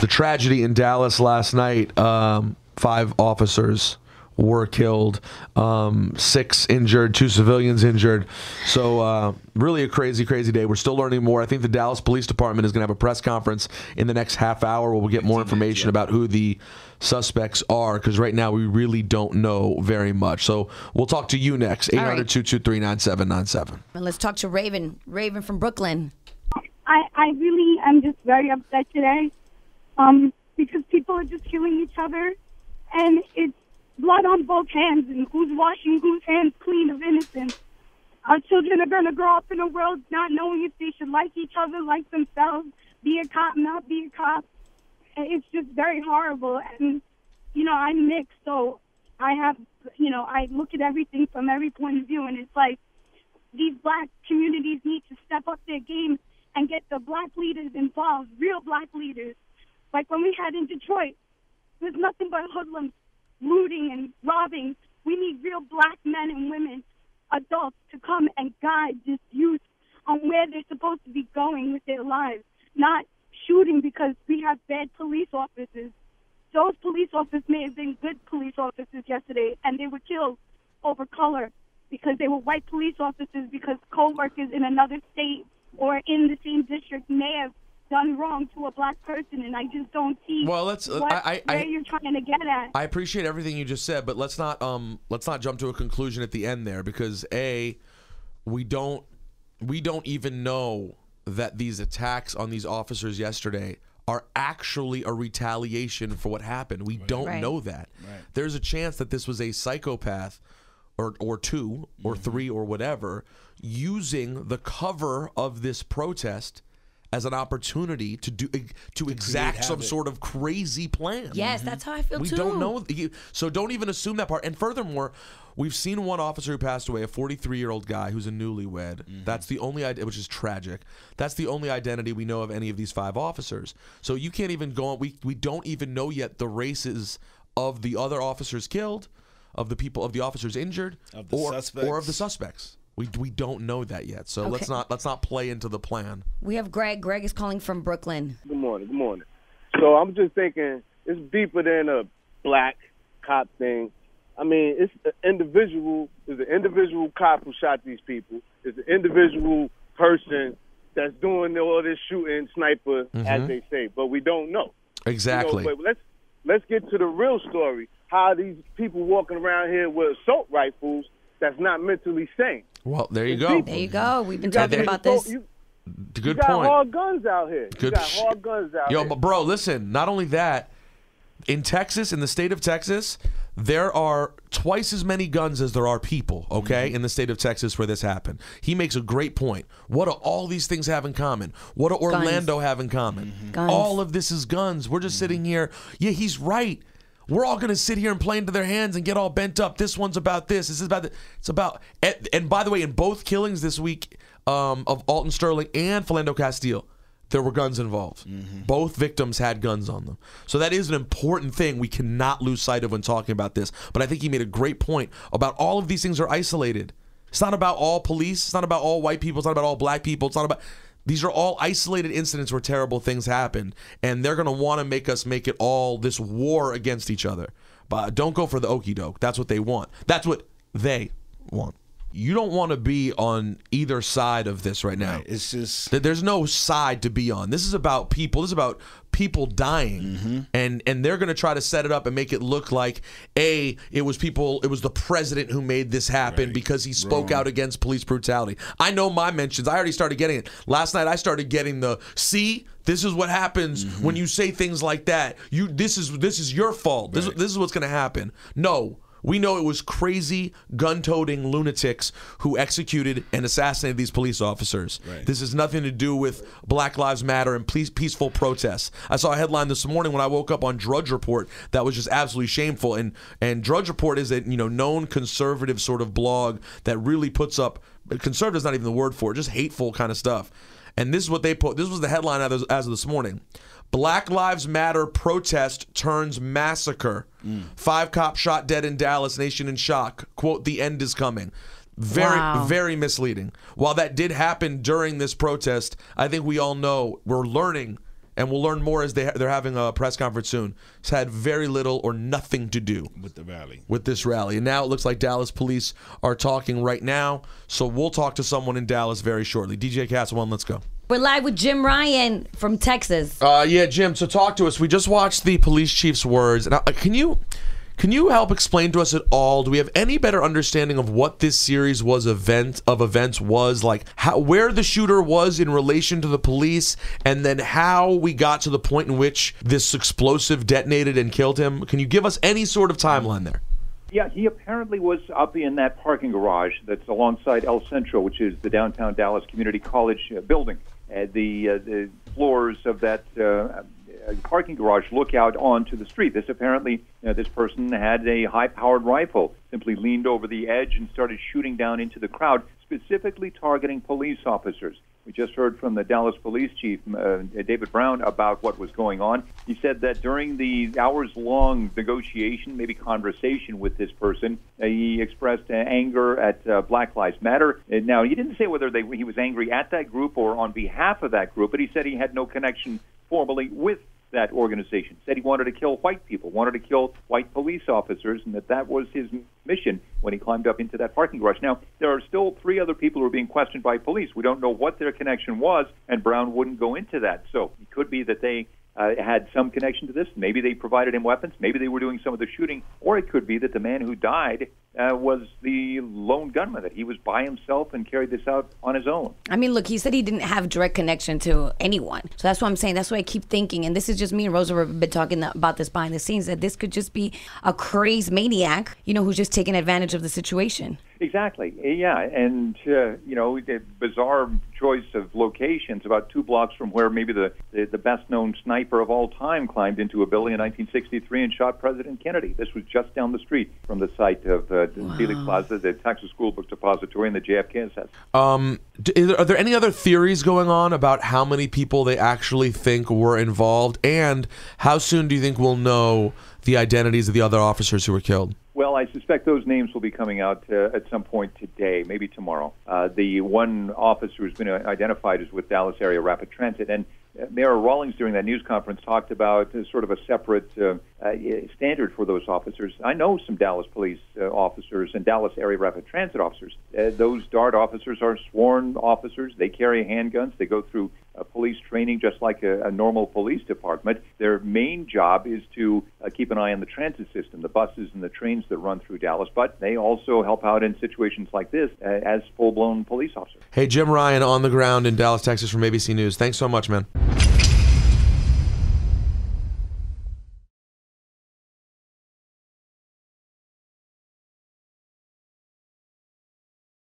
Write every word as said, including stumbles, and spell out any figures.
The tragedy in Dallas last night, um, five officers were killed, um, six injured, two civilians injured. So uh, really a crazy, crazy day. We're still learning more. I think the Dallas Police Department is going to have a press conference in the next half hour where we'll get more information about who the suspects are, because right now we really don't know very much. So we'll talk to you next, eight hundred, two two three, nine seven nine seven. And let's talk to Raven, Raven from Brooklyn. I, I really am just very upset today um, because people are just killing each other, and it's blood on both hands, and who's washing whose hands clean of innocence? Our children are going to grow up in a world not knowing if they should like each other, like themselves, be a cop, not be a cop. And it's just very horrible. And, you know, I'm mixed, so I have, you know, I look at everything from every point of view, and it's like these black communities need to step up their game and get the black leaders involved, real black leaders. Like when we had in Detroit, there's nothing but hoodlums, looting and robbing. We need real black men and women, adults, to come and guide this youth on where they're supposed to be going with their lives, not shooting because we have bad police officers. Those police officers may have been good police officers yesterday, and they were killed over color because they were white police officers, because co-workers in another state or in the same district may have done wrong to a black person, and I just don't see well, let's, what, I, I, where I, you're trying to get at. I appreciate everything you just said, but let's not um let's not jump to a conclusion at the end there, because a we don't we don't even know that these attacks on these officers yesterday are actually a retaliation for what happened. We don't right. know that. Right. There's a chance that this was a psychopath, or or two, or mm-hmm. three, or whatever, using the cover of this protest as an opportunity to do to exact some sort of crazy plan. Yes, that's how I feel too. We don't know, so don't even assume that part. And furthermore, we've seen one officer who passed away, a forty-three-year-old guy who's a newlywed. Mm-hmm. That's the only idea, which is tragic. That's the only identity we know of any of these five officers. So you can't even go on. We we don't even know yet the races of the other officers killed, of the people, of the officers injured, of the or suspects. or of the suspects. We, we don't know that yet, so okay. let's not let's not play into the plan. We have Greg. Greg is calling from Brooklyn. Good morning. Good morning. So I'm just thinking it's deeper than a black cop thing. I mean, it's an individual. It's an individual cop who shot these people. It's an individual person that's doing all this shooting, sniper, mm-hmm. as they say. But we don't know exactly. You know, but let's let's get to the real story. How these people walking around here with assault rifles that's not mentally sane. Well, there you go. There you go. We've been talking about this. You, you Good got point. Hard guns out here. You Good got hard guns out Yo, here. Yo, but bro, listen. Not only that, in Texas, in the state of Texas, there are twice as many guns as there are people. Okay, mm-hmm. in the state of Texas where this happened, he makes a great point. What do all these things have in common? What do Orlando guns. have in common? Mm-hmm. Guns. All of this is guns. We're just mm-hmm. sitting here. Yeah, he's right. We're all going to sit here and play into their hands and get all bent up. This one's about this. This is about the, it's about. And, and by the way, in both killings this week um, of Alton Sterling and Philando Castile, there were guns involved. Mm-hmm. Both victims had guns on them. So that is an important thing we cannot lose sight of when talking about this. But I think he made a great point about all of these things are isolated. It's not about all police. It's not about all white people. It's not about all black people. It's not about. These are all isolated incidents where terrible things happen, and they're going to want to make us make it all this war against each other. But don't go for the okey doke. That's what they want. That's what they want. You don't want to be on either side of this right now. Right. It's just there's no side to be on. This is about people. This is about people dying, mm-hmm. and and they're going to try to set it up and make it look like a it was people. It was the president who made this happen right. because he spoke Wrong. out against police brutality. I know my mentions. I already started getting it last night. I started getting the see. This is what happens mm-hmm. when you say things like that. You this is this is your fault. Right. This this is what's going to happen. No. We know it was crazy, gun-toting lunatics who executed and assassinated these police officers. Right. This has nothing to do with Black Lives Matter and peace, peaceful protests. I saw a headline this morning when I woke up on Drudge Report that was just absolutely shameful. And and Drudge Report is a you know known conservative sort of blog that really puts up conservative is not even the word for it, just hateful kind of stuff. And this is what they put. This was the headline as of this morning. Black Lives Matter protest turns massacre. Mm. Five cops shot dead in Dallas, nation in shock. Quote, the end is coming. Very, wow. very misleading. While that did happen during this protest, I think we all know, we're learning, and we'll learn more as they ha they're having a press conference soon. It's had very little or nothing to do with the rally. With this rally. And now it looks like Dallas police are talking right now. So we'll talk to someone in Dallas very shortly. D J Castleman, let's go. We're live with Jim Ryan from Texas. Uh, yeah, Jim, so talk to us. We just watched the police chief's words. And I, can you... Can you help explain to us at all? Do we have any better understanding of what this series was event of events was like? How, where the shooter was in relation to the police, and then how we got to the point in which this explosive detonated and killed him? Can you give us any sort of timeline there? Yeah, he apparently was up in that parking garage that's alongside El Centro, which is the downtown Dallas Community College building. Uh, the, uh, the floors of that Uh, parking garage look out onto the street. This apparently, you know, this person had a high-powered rifle, simply leaned over the edge and started shooting down into the crowd, specifically targeting police officers. We just heard from the Dallas police chief, uh, David Brown, about what was going on. He said that during the hours-long negotiation, maybe conversation with this person, uh, he expressed uh, anger at uh, Black Lives Matter. And now, he didn't say whether they, he was angry at that group or on behalf of that group, but he said he had no connection formally with that organization, said he wanted to kill white people, wanted to kill white police officers, and that that was his mission when he climbed up into that parking garage. Now, there are still three other people who are being questioned by police. We don't know what their connection was, and Brown wouldn't go into that. So it could be that they uh, had some connection to this. Maybe they provided him weapons. Maybe they were doing some of the shooting. Or it could be that the man who died Uh, was the lone gunman, that he was by himself and carried this out on his own. I mean, look, he said he didn't have direct connection to anyone. So that's what I'm saying. That's what I keep thinking. And this is just me and Rosa have been talking about this behind the scenes, that this could just be a crazed maniac, you know, who's just taking advantage of the situation. Exactly. Yeah. And, uh, you know, the bizarre choice of locations, about two blocks from where maybe the, the, the best-known sniper of all time climbed into a building in nineteen sixty-three and shot President Kennedy. This was just down the street from the site of uh, wow. Dealey Plaza, the Texas School Book Depository, and the J F K assassination. Um, are there any other theories going on about how many people they actually think were involved? And how soon do you think we'll know the identities of the other officers who were killed? Well, I suspect those names will be coming out uh, at some point today, maybe tomorrow. Uh, the one officer who's been identified is with Dallas Area Rapid Transit, and Mayor Rawlings during that news conference talked about uh, sort of a separate uh, uh, standard for those officers. I know some Dallas police uh, officers and Dallas Area Rapid Transit officers. Uh, those D A R T officers are sworn officers. They carry handguns. They go through uh, police training just like a, a normal police department. Their main job is to uh, keep an eye on the transit system, the buses and the trains that run through Dallas, but they also help out in situations like this uh, as full-blown police officers. Hey, Jim Ryan on the ground in Dallas, Texas from A B C News. Thanks so much, man.